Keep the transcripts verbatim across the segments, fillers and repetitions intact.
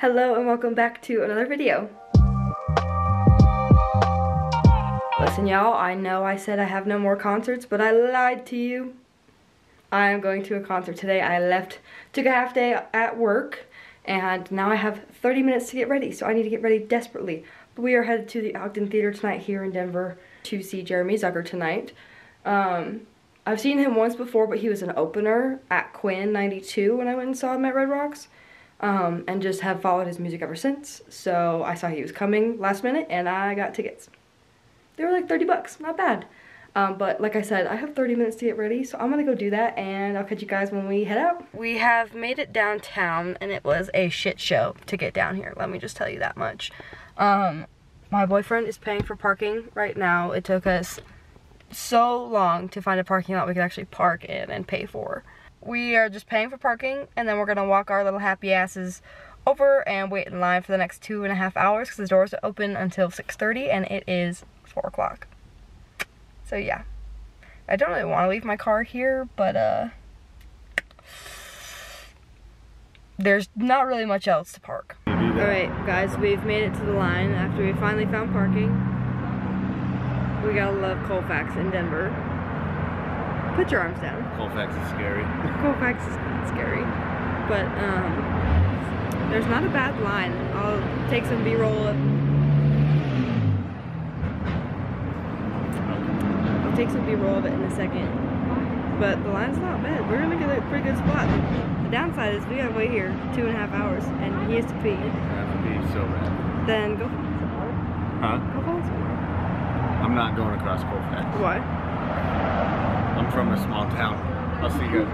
Hello and welcome back to another video. Listen y'all, I know I said I have no more concerts, but I lied to you. I am going to a concert today. I left, took a half day at work, and now I have thirty minutes to get ready, so I need to get ready desperately. But we are headed to the Ogden Theater tonight here in Denver to see Jeremy Zucker tonight. Um, I've seen him once before, but he was an opener at Quinn ninety-two when I went and saw him at Red Rocks, um, and just have followed his music ever since. So I saw he was coming last minute, and I got tickets. They were like thirty bucks, not bad. Um, but like I said, I have thirty minutes to get ready, so I'm gonna go do that, and I'll catch you guys when we head out. We have made it downtown, and it was a shit show to get down here, let me just tell you that much. Um, my boyfriend is paying for parking right now. It took us so long to find a parking lot we could actually park in and pay for. We are just paying for parking, and then we're gonna walk our little happy asses over and wait in line for the next two and a half hours, because the doors are open until six thirty, and it is four o'clock. So yeah, I don't really want to leave my car here, but uh, there's not really much else to park. Alright guys, we've made it to the line after we finally found parking. We gotta love Colfax in Denver. Put your arms down. Colfax is scary. Colfax is scary. But um, there's not a bad line. I'll take some B-roll. Take some B-roll of it in a second, but the line's not bad. We're gonna get a pretty good spot. The downside is we gotta wait here two and a half hours, and he has to pee. I have to pee so bad. Then go find somewhere. Huh? Go find somewhere. I'm not going across Colfax. Why? I'm from a small town. I'll see you guys.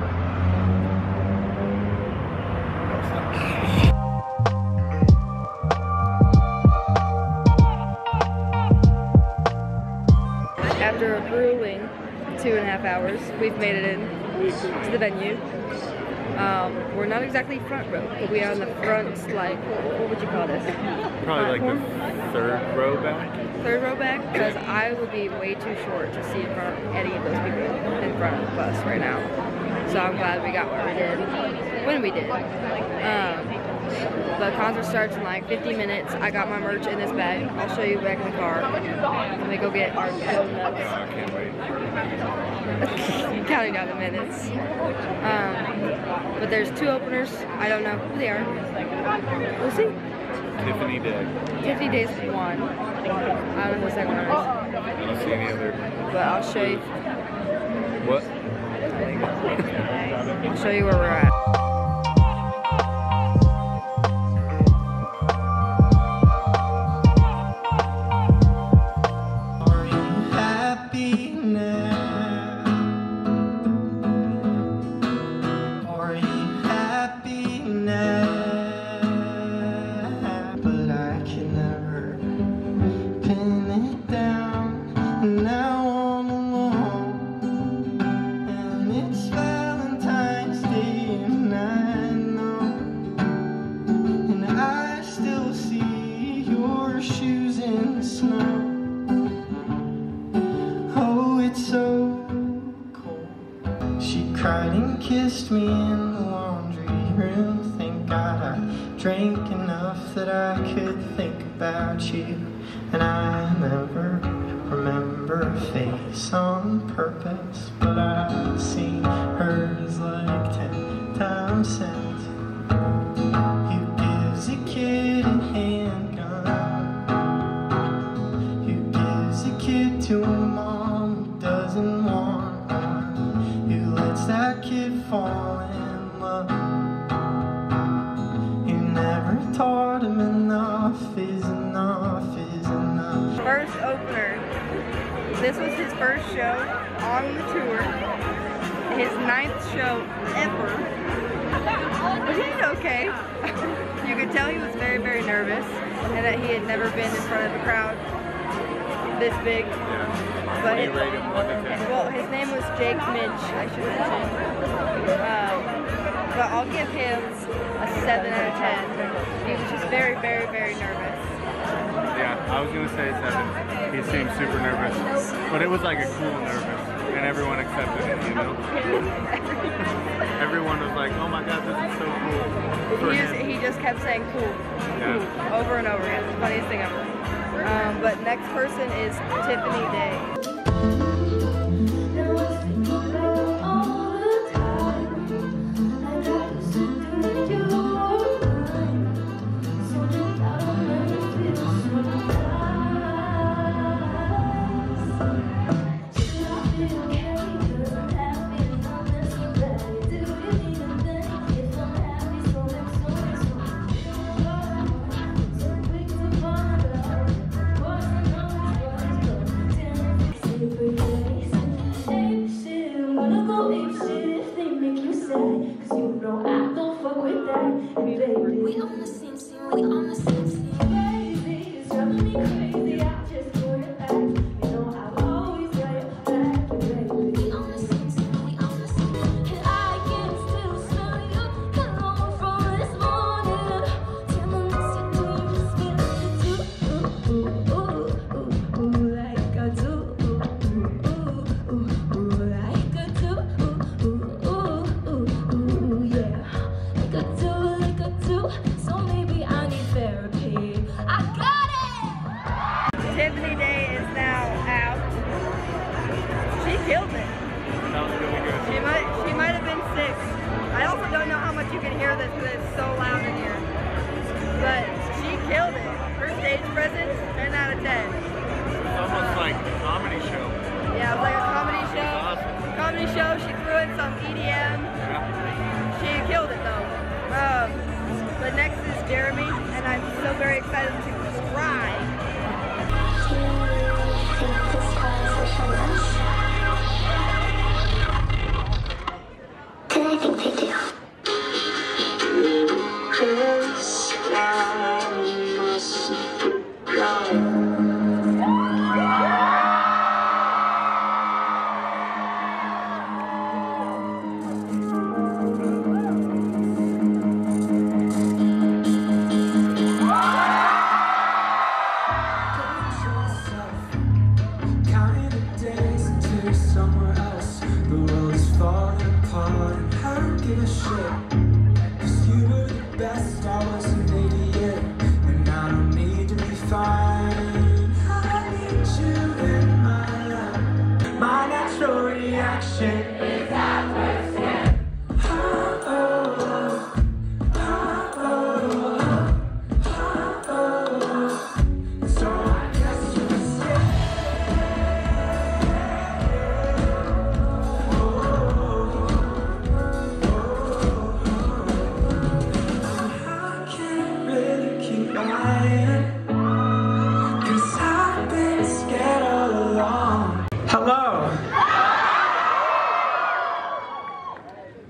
After grueling two and a half hours, we've made it in to the venue. Um, we're not exactly front row, but we are on the front, like, what would you call this? Probably platform? Like the third row back. Third row back, because I would be way too short to see in front of any of those people in front of us right now. So I'm glad we got what we did, when we did. Um, The concert starts in like fifty minutes. I got my merch in this bag. I'll show you back in the car. I'm gonna go get our donuts. I can't wait. Counting down the minutes. Um, but there's two openers. I don't know who they are. We'll see. Tiffany Day. Tiffany Day's one. I don't know who the second one is. I don't see any other. But I'll show you. What? I'll show you where we're at. Kissed me in the laundry room. Thank God I drank enough that I could think about you. And I never remember a face on purpose, but I've seen hers like ten times since. Who gives a kid a handgun? Who gives a kid to a mom who doesn't want? That kid fall in love. You never taught him enough is enough is enough. First opener. This was his first show on the tour. His ninth show ever. But he did okay. You could tell he was very, very nervous, and that he had never been in front of a crowd this big. But his, well, his name was Jake Midge, I should mention. Um, but I'll give him a seven out of ten. He was just very, very, very nervous. Yeah, I was going to say seven. He seemed super nervous. But it was like a cool nervous. and everyone accepted it, you know? Everyone was like, oh my god, this is so cool. He just, he just kept saying cool, yeah. cool, over and over again. It's the funniest thing ever. Um, but next person is Tiffany Day.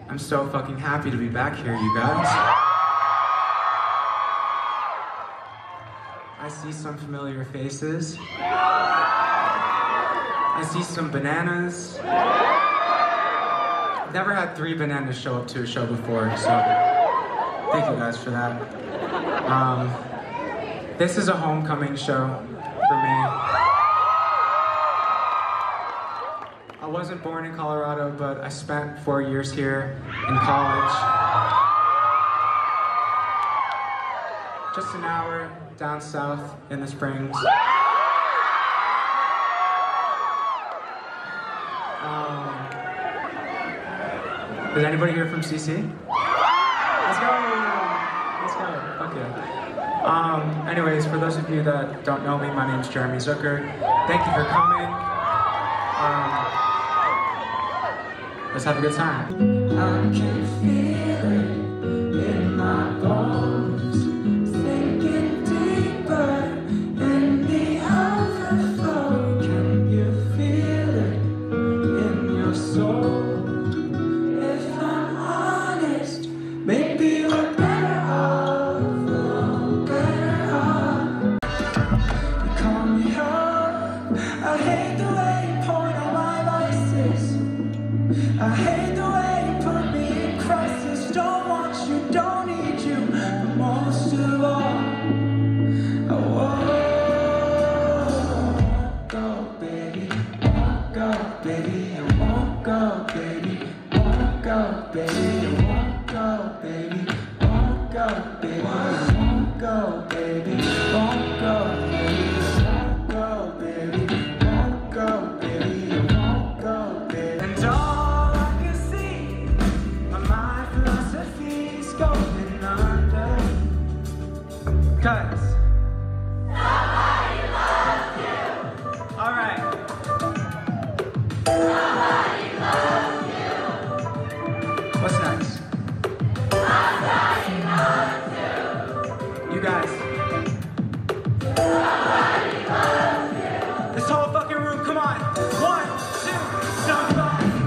I'm so fucking happy to be back here, you guys. I see some familiar faces. I see some bananas. I've never had three bananas show up to a show before, so thank you guys for that. Um, this is a homecoming show for me. I wasn't born in Colorado, but I spent four years here in college. Just an hour down south in the Springs. Um, is anybody here from C C? Let's go! Let's go, fuck yeah. Um, anyways, for those of you that don't know me, my name's Jeremy Zucker. Thank you for coming. Um, Let's have a good time. I can feel it in my bones, sinking deeper in the overflow. Can you feel it in your soul? If I'm honest, maybe we're better off alone, better off. You call me up, I hate the way you point on my vices. I hate the way you put me in crisis, don't want Cause somebody loves you. All right. Somebody loves you. What's next? Somebody loves you. You guys. Somebody loves you. This whole fucking room, come on. One, two, somebody loves you.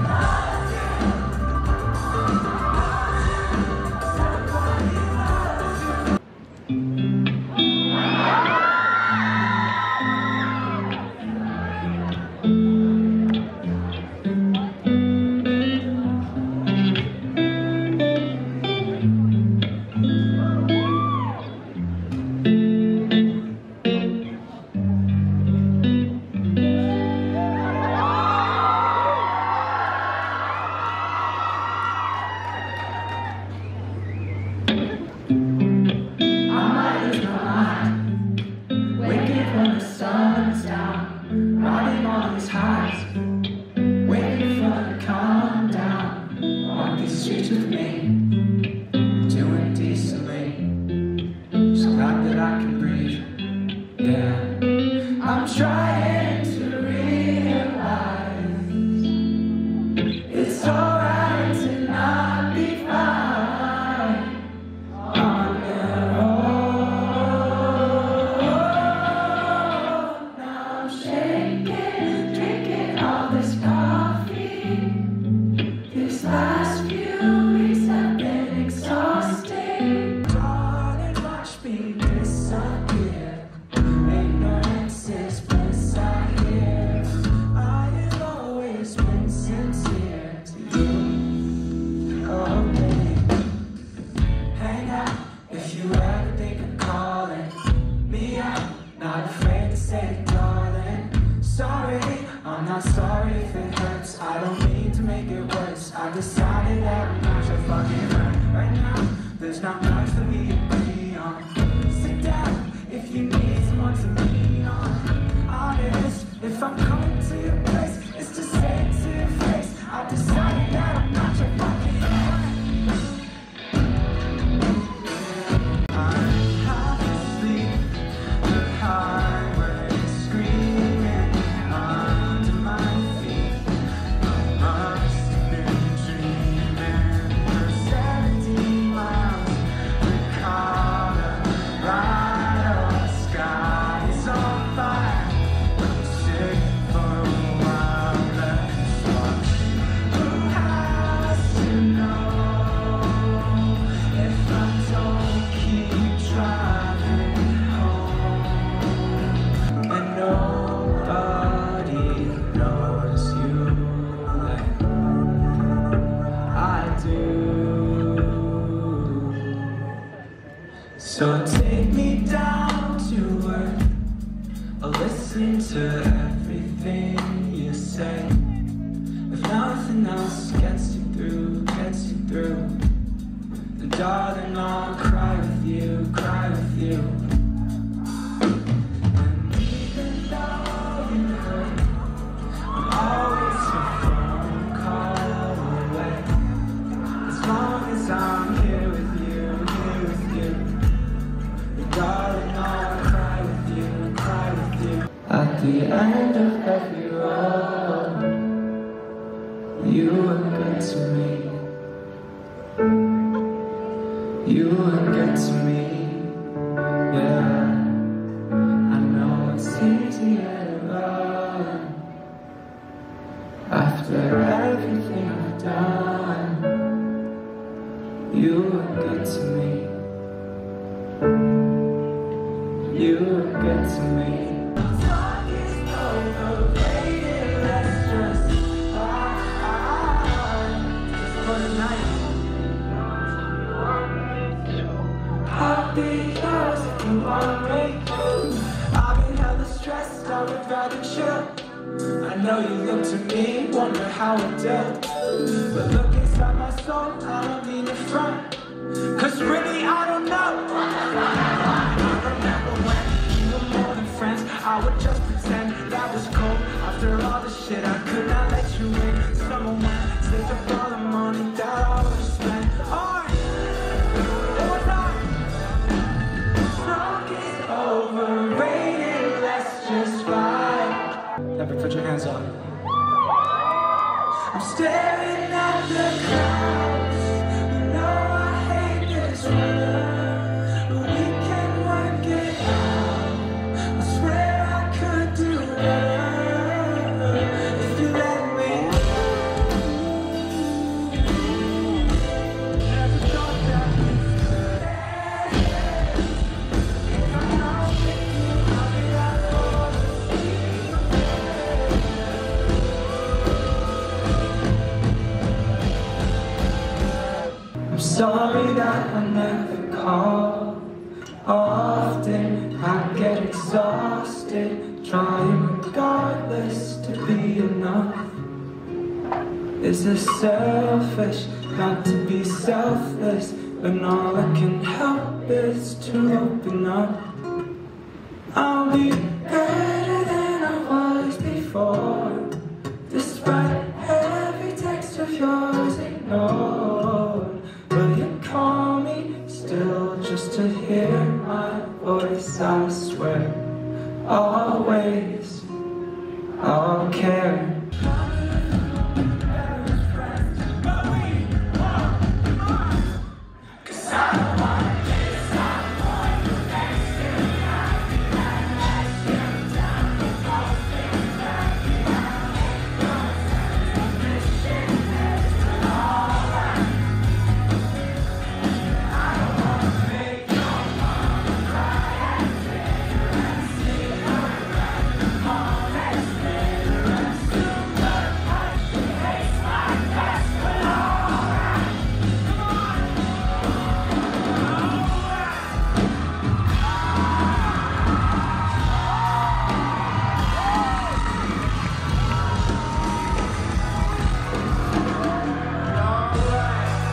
So take me down to earth, I'll listen to everything you say. If nothing else gets you through, gets you through, then darling I'll cry with you, cry with you. And even though you hurt, I'm always a phone call away. As long as I'm here with you, darling, I'll cry with you, cry with you. At the end of every road, you were good to me. You were good to me, yeah. I know it's easier to run after everything I've done. You were good to me. You were good to me. The talk is overrated, let's just fly. It's for the night. I'll be yours if you want me. I've been hella stressed, I would rather chill. I know you look to me, wonder how I did. But look inside my soul, I don't mean to front, cause really I don't know. I would just pretend that was cold. After all the shit, I could not let you in. Someone went, slipped up all the money that I would spend. Or, or not. Broken. sorry that I never call. Often I get exhausted, trying regardless to be enough. Is it selfish not to be selfless when all I can help is to open up? I'll be better than I was before, despite every text of yours ignored. Will you call me still just to hear my voice? I swear, always, I'll care.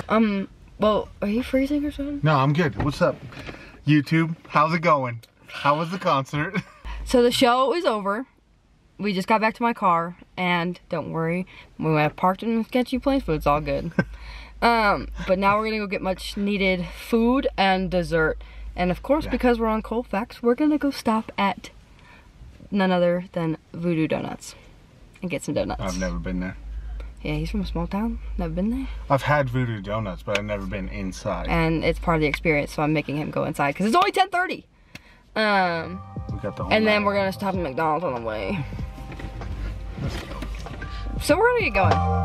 Um, well, are you freezing or something? No, I'm good. What's up, YouTube? How's it going? How was the concert? So the show is over. We just got back to my car, and don't worry, we went and parked in a sketchy place, but it's all good. um, but now we're gonna go get much needed food and dessert. And of course, yeah. because we're on Colfax, we're gonna go stop at none other than Voodoo Donuts and get some donuts. I've never been there. Yeah, he's from a small town. Never been there. I've had Voodoo Donuts, but I've never been inside. And it's part of the experience, so I'm making him go inside because it's only ten thirty. Um, we got the whole and then we're going to stop at McDonald's on the way. Let's go. So we're going to get going.